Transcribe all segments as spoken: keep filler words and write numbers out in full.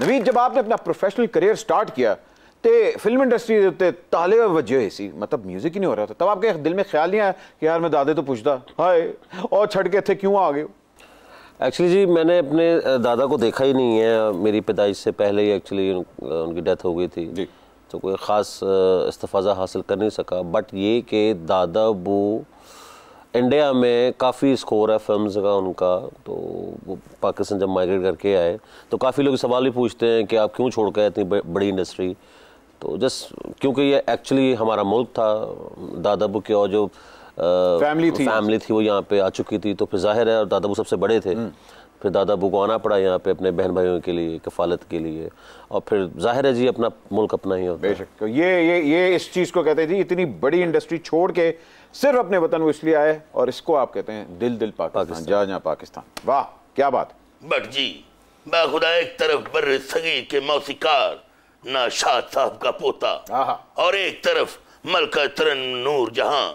नवीद, जब आपने अपना प्रोफेशनल करियर स्टार्ट किया तो फिल्म इंडस्ट्री के उत्ते ताले वजह सी मतलब म्यूजिक ही नहीं हो रहा था, तब आपके दिल में ख्याल नहीं आया कि यार मैं दादे तो पूछता हाय और छड़ के थे क्यों आ गए? एक्चुअली जी मैंने अपने दादा को देखा ही नहीं है, मेरी पैदाइश से पहले ही एक्चुअली उनकी डेथ हो गई थी जी, तो कोई ख़ास इस्तफाज़ा हासिल कर नहीं सका। बट ये कि दादा वो इंडिया में काफ़ी स्कोर है फिल्म्स का उनका, तो वो पाकिस्तान जब माइग्रेट करके आए तो काफ़ी लोग सवाल भी पूछते हैं कि आप क्यों छोड़ के आए इतनी बड़ी इंडस्ट्री, तो जस्ट क्योंकि ये एक्चुअली हमारा मुल्क था दादा बू के, और जो फैमिली थी फैमिली थी वो यहाँ पे आ चुकी थी, तो फिर जाहिर है और दादा बू सबसे बड़े थे, फिर दादा बू को आना पड़ा यहाँ पे अपने बहन भाइयों के लिए कफालत के लिए, और फिर जाहिर है जी अपना मुल्क अपना ही होता है। बेशक ये ये ये इस चीज़ को कहते थे इतनी बड़ी इंडस्ट्री छोड़ के सिर्फ अपने वतन वो इसलिए आए, और इसको आप कहते हैं दिल दिल पाकिस्तान जहाँ जहाँ पाकिस्तान। वाह क्या बात। बट जी बाखुदा एक तरफ बर सगीर के मौसीकार नाशाद साहब का पोता और एक तरफ मलका तरन नूर जहां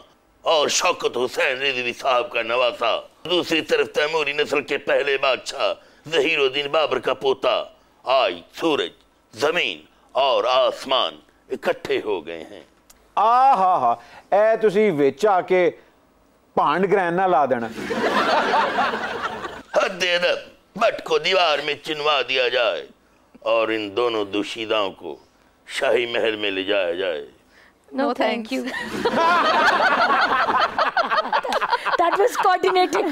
और शौकत हुसैन रिजवी साहब का नवासा, दूसरी तरफ तैमूरी नस्ल के पहले बादशाह ज़हीरुद्दीन बाबर का पोता, आज सूरज जमीन और आसमान इकट्ठे हो गए हैं। आ हा हा ऐ तुसी विच आके भांड ग्रैंड ना ला देना। हद अदब भट्ट को दीवार में चिनवा दिया जाए और इन दोनों दुशीदाओं को शाही महल में ले जाया जाए। No thank you. That was coordinated.